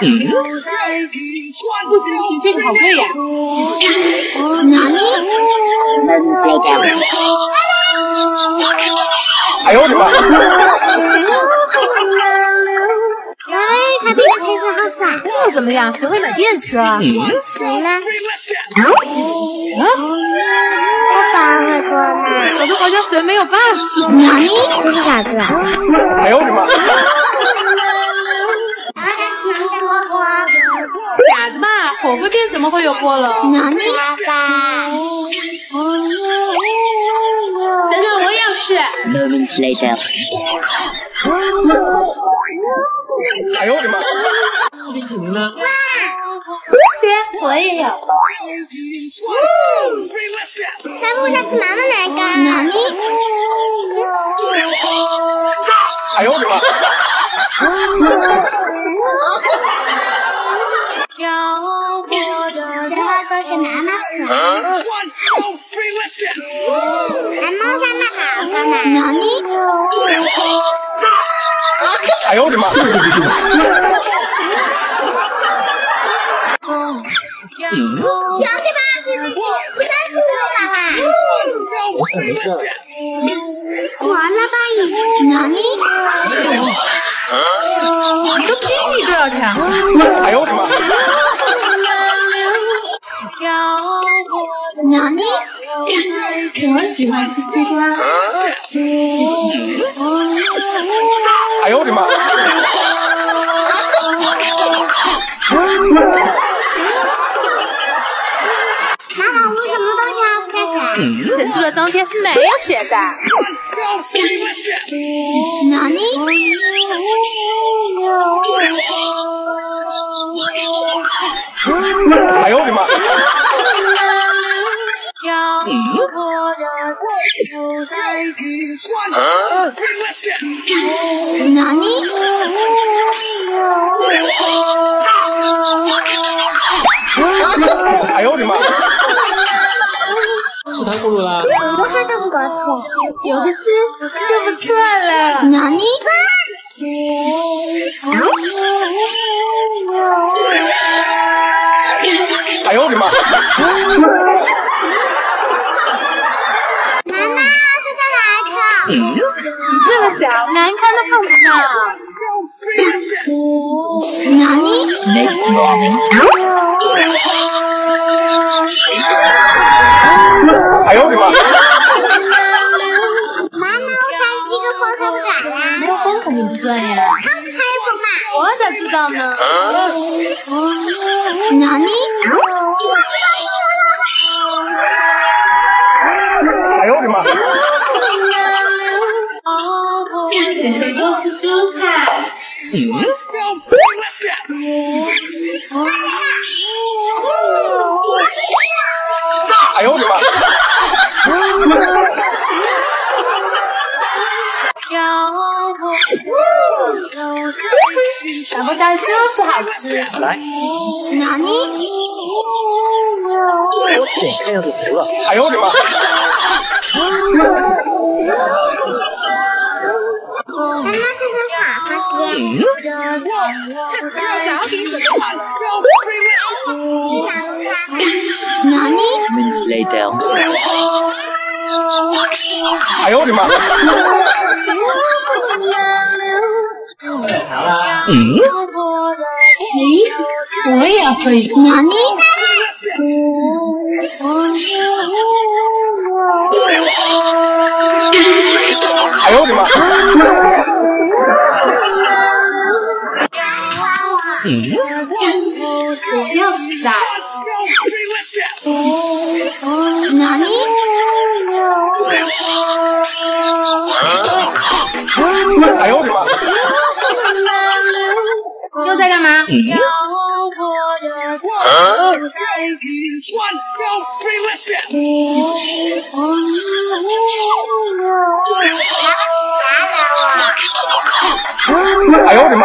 喜剧好贵呀！哎呦我的妈！哎，还比我这次好耍。又怎么样？谁会买电池啊？谁呢？啊？我爸会过吗？我都好像谁没有爸似的。你是傻子啊！哎呦我的妈！ 傻子嘛，火锅店怎么会有菠萝？爸爸，等等，我也是。Moments later， 哎呦我的妈！这冰淇淋呢？对，我也有。咱们上次妈妈来个。哎呦我的妈！ 哎呦我的妈！都给你多少钱？哎呦我的妈！ 我喜欢吃西瓜。哎呦我的妈！妈妈，我们什么东西还不开始？陈志乐当天是没有写的。哪里？哎呦我的妈！ 哎呦我的妈！吃糖葫芦啦！我都吃这么多次，有的吃就不错了。哪里？哎呦我的妈！ 这个小难看都碰不到。哪里 ？Next morning。哎呦我的妈！妈妈，我想这个风可不转啦。没有风肯定不转呀。它还有风嘛？我咋知道呢？哪里？ 哎呦我的妈！咱们家就是好吃。来，哪里？我点这样就熟了。哎呦我的妈！ Minutes later. 哎呦我的妈！哎，我也会。哪里？哎呦我的妈！ 我要吃的。哪里？哎呦我的妈！又在干嘛？哎呦我的妈！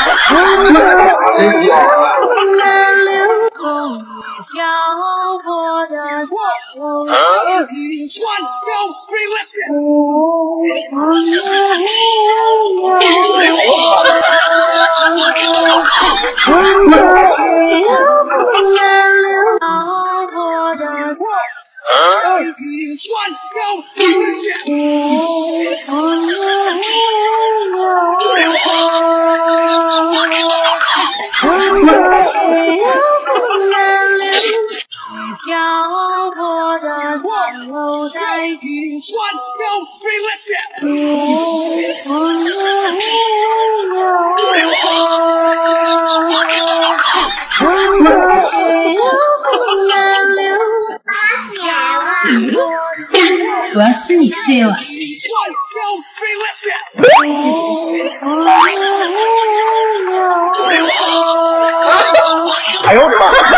哎呦我的妈！